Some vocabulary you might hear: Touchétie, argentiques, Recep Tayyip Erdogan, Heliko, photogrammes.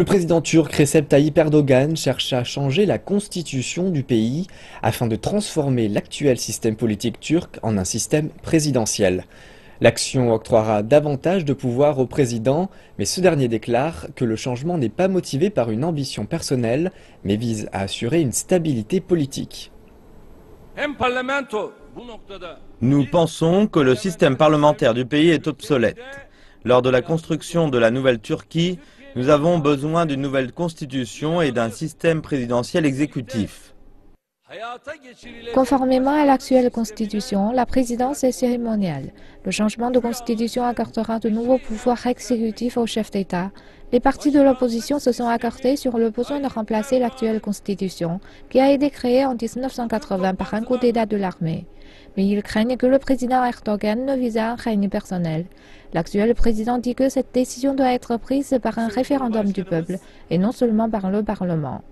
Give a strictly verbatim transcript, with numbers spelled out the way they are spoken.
Le président turc Recep Tayyip Erdogan cherche à changer la constitution du pays afin de transformer l'actuel système politique turc en un système présidentiel. L'action octroiera davantage de pouvoir au président, mais ce dernier déclare que le changement n'est pas motivé par une ambition personnelle, mais vise à assurer une stabilité politique. Nous pensons que le système parlementaire du pays est obsolète. Lors de la construction de la nouvelle Turquie, nous avons besoin d'une nouvelle constitution et d'un système présidentiel exécutif. Conformément à l'actuelle constitution, la présidence est cérémonielle. Le changement de constitution accordera de nouveaux pouvoirs exécutifs au chef d'État. Les partis de l'opposition se sont accordés sur le besoin de remplacer l'actuelle constitution, qui a été créée en mille neuf cent quatre-vingts par un coup d'État de l'armée. Mais ils craignent que le président Erdogan ne vise à un règne personnel. L'actuel président dit que cette décision doit être prise par un référendum du peuple, et non seulement par le Parlement.